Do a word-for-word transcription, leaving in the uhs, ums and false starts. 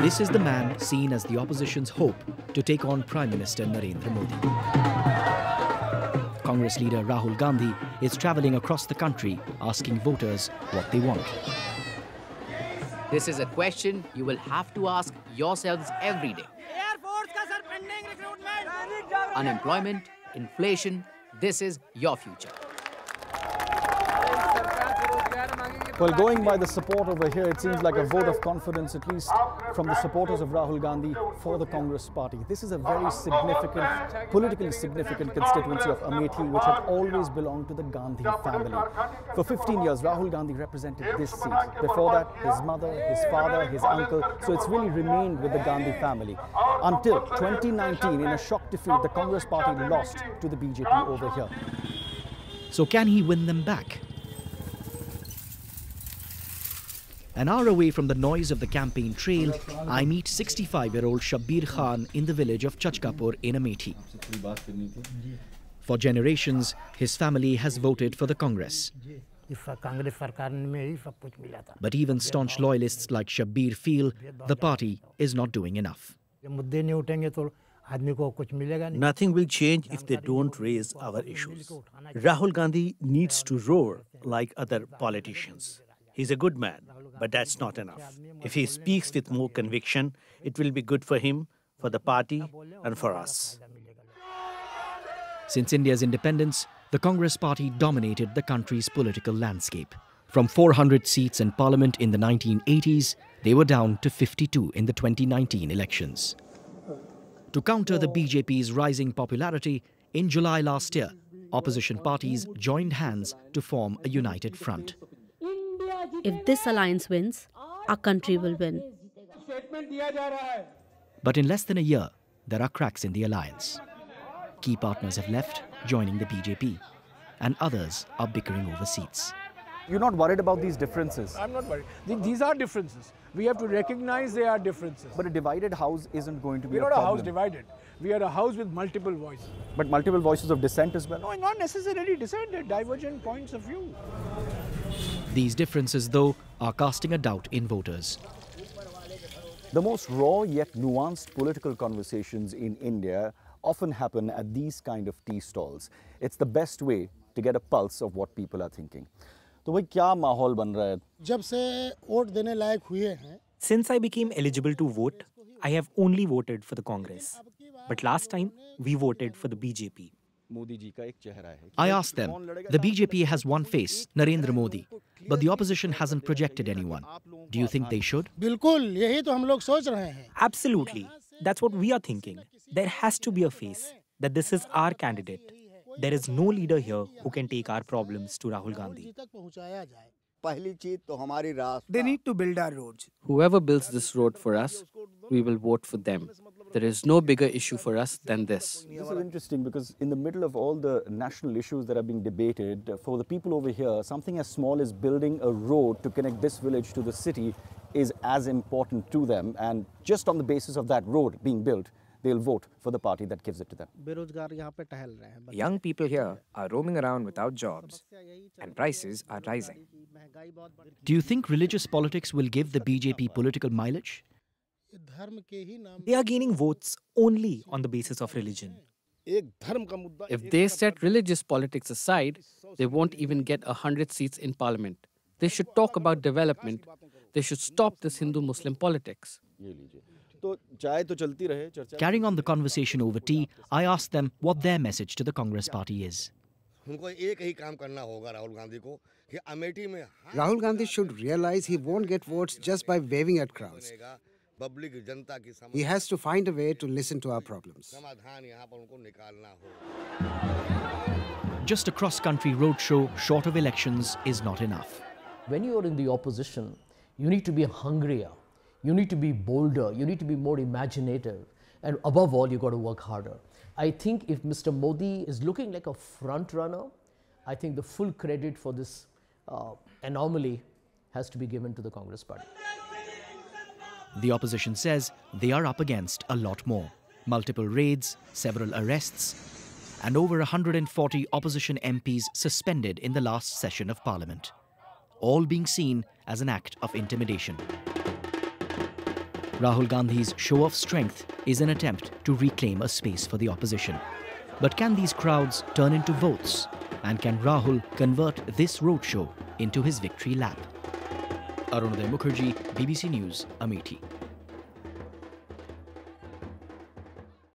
This is the man seen as the opposition's hope to take on Prime Minister Narendra Modi. Congress leader Rahul Gandhi is travelling across the country asking voters what they want. This is a question you will have to ask yourselves every day. Unemployment, inflation, this is your future. Well, going by the support over here, it seems like a vote of confidence, at least from the supporters of Rahul Gandhi, for the Congress party. This is a very significant, politically significant constituency of Amethi, which had always belonged to the Gandhi family. For fifteen years, Rahul Gandhi represented this seat. Before that, his mother, his father, his uncle. So it's really remained with the Gandhi family. Until twenty nineteen, in a shock defeat, the Congress party lost to the B J P over here. So can he win them back? An hour away from the noise of the campaign trail, I meet sixty-five-year-old Shabir Khan in the village of Chachkapur in Amethi. For generations, his family has voted for the Congress. But even staunch loyalists like Shabir feel the party is not doing enough. Nothing will change if they don't raise our issues. Rahul Gandhi needs to roar like other politicians. He's a good man, but that's not enough. If he speaks with more conviction, it will be good for him, for the party, and for us. Since India's independence, the Congress party dominated the country's political landscape. From four hundred seats in parliament in the nineteen eighties, they were down to fifty-two in the twenty nineteen elections. To counter the B J P's rising popularity, in July last year, opposition parties joined hands to form a united front. If this alliance wins, our country will win. But in less than a year, there are cracks in the alliance. Key partners have left, joining the B J P, and others are bickering over seats. You're not worried about these differences? I'm not worried. These are differences. We have to recognize they are differences. But a divided house isn't going to be a problem. We're not a house divided. We are a house with multiple voices. But multiple voices of dissent as well? No, not necessarily dissent. They're divergent points of view. These differences, though, are casting a doubt in voters. The most raw yet nuanced political conversations in India often happen at these kind of tea stalls. It's the best way to get a pulse of what people are thinking. So what is going on? Since I became eligible to vote, I have only voted for the Congress. But last time, we voted for the B J P. I asked them, the B J P has one face, Narendra Modi, but the opposition hasn't projected anyone. Do you think they should? Absolutely. That's what we are thinking. There has to be a face, that this is our candidate. There is no leader here who can take our problems to Rahul Gandhi. They need to build our roads. Whoever builds this road for us, we will vote for them. There is no bigger issue for us than this. This is interesting because in the middle of all the national issues that are being debated, for the people over here, something as small as building a road to connect this village to the city is as important to them. And just on the basis of that road being built, they'll vote for the party that gives it to them. Young people here are roaming around without jobs and prices are rising. Do you think religious politics will give the B J P political mileage? They are gaining votes only on the basis of religion. If they set religious politics aside, they won't even get a hundred seats in parliament. They should talk about development. They should stop this Hindu-Muslim politics. Carrying on the conversation over tea, I asked them what their message to the Congress party is. Rahul Gandhi should realize he won't get votes just by waving at crowds. He has to find a way to listen to our problems. Just a cross-country roadshow short of elections is not enough. When you are in the opposition, you need to be hungrier, you need to be bolder, you need to be more imaginative, and above all, you've got to work harder. I think if Mister Modi is looking like a front-runner, I think the full credit for this uh, anomaly has to be given to the Congress party. The opposition says they are up against a lot more. Multiple raids, several arrests, and over one hundred forty opposition M Ps suspended in the last session of parliament. All being seen as an act of intimidation. Rahul Gandhi's show of strength is an attempt to reclaim a space for the opposition. But can these crowds turn into votes? And can Rahul convert this roadshow into his victory lap? Arunoday Mukherjee, B B C News, Amethi.